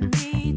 Dream.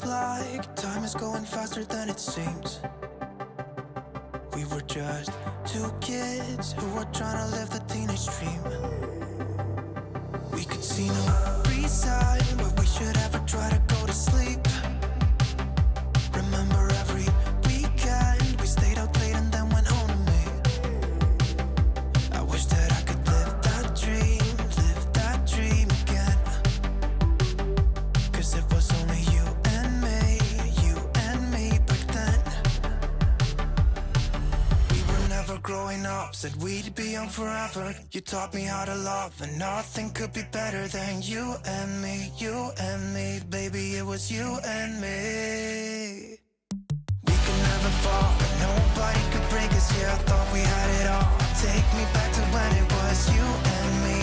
feels like time is going faster than it seems. We were just two kids who were trying to live the teenage dream. We could see no reason why we should ever try to go to sleep. Remember every weekend we stayed out late and then went home to me. I wish that I could live that dream again. 'Cause it was only you. Growing up, said we'd be on forever. You taught me how to love, and nothing could be better than you and me, baby. It was you and me. We could never fall, but nobody could break us. Yeah, I thought we had it all. Take me back to when it was you and me,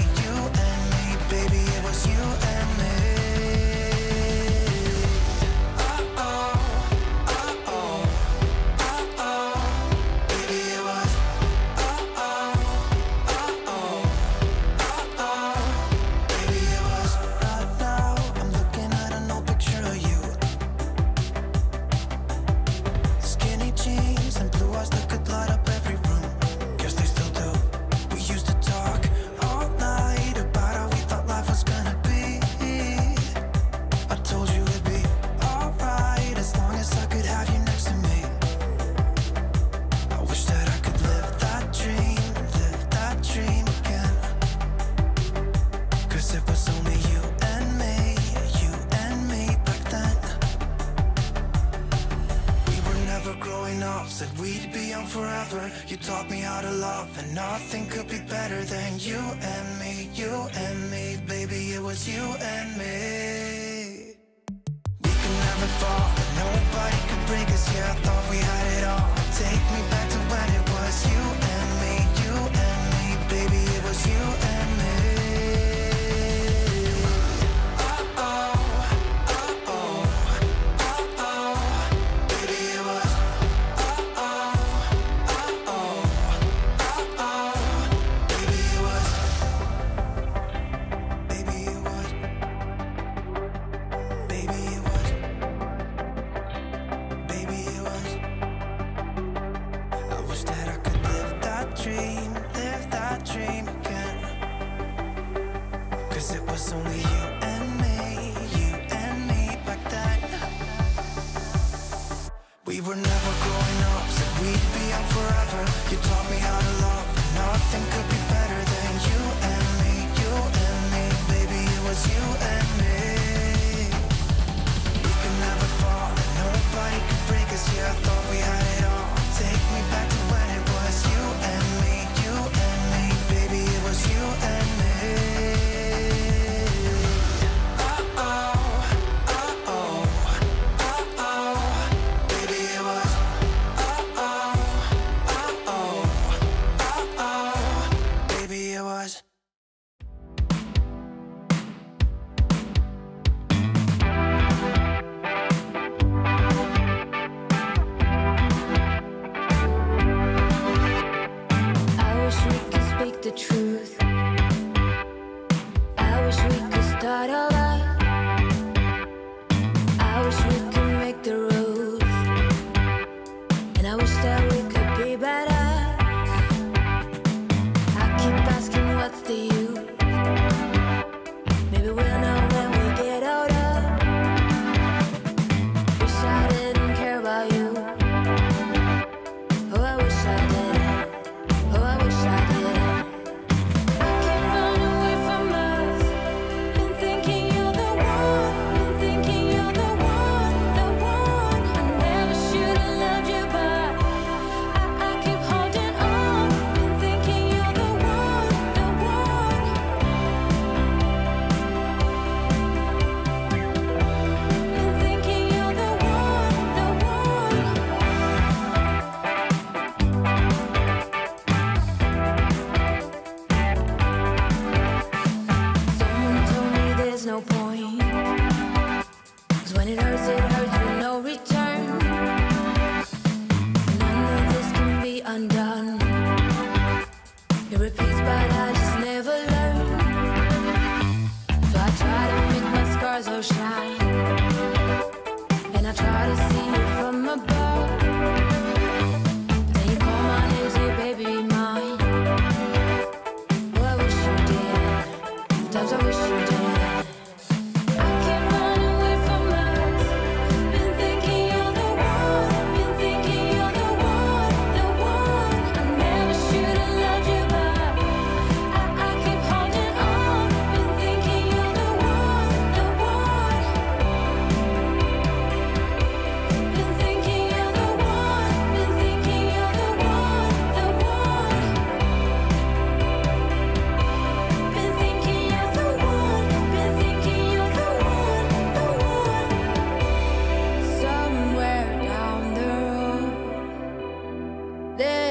baby. It was you and me. Oh oh.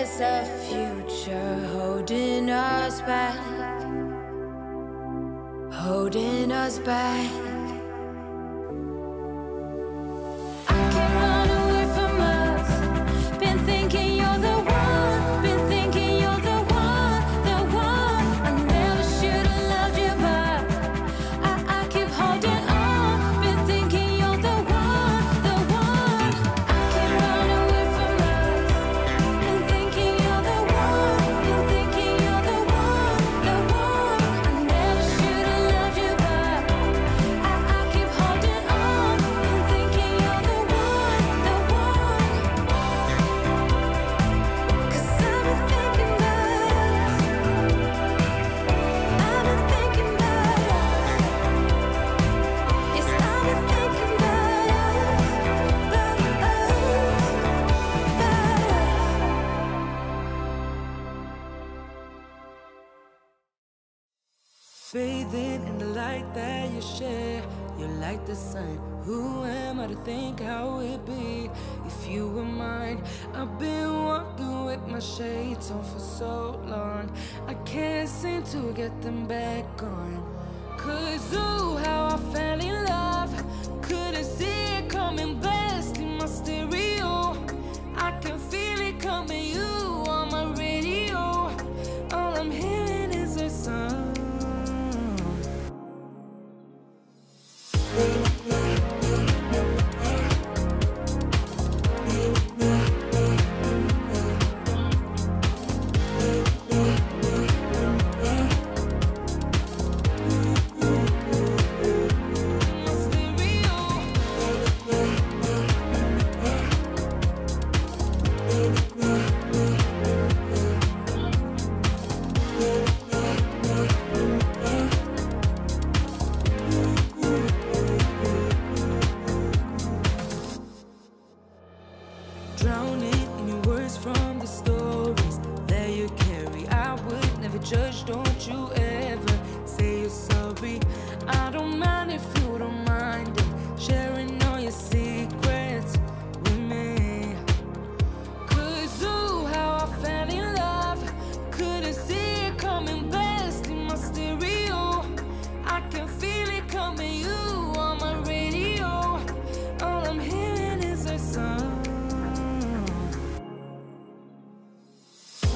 is a future holding us back, holding us back. Bathing in the light that you share, you light the sun. Who am I to think how it'd be if you were mine? I've been walking with my shades on for so long, I can't seem to get them back on. 'Cause ooh, how I fell in love, couldn't see it coming, blessed in my stereo. I can feel it coming, you on my radio. All I'm hearing is her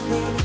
song.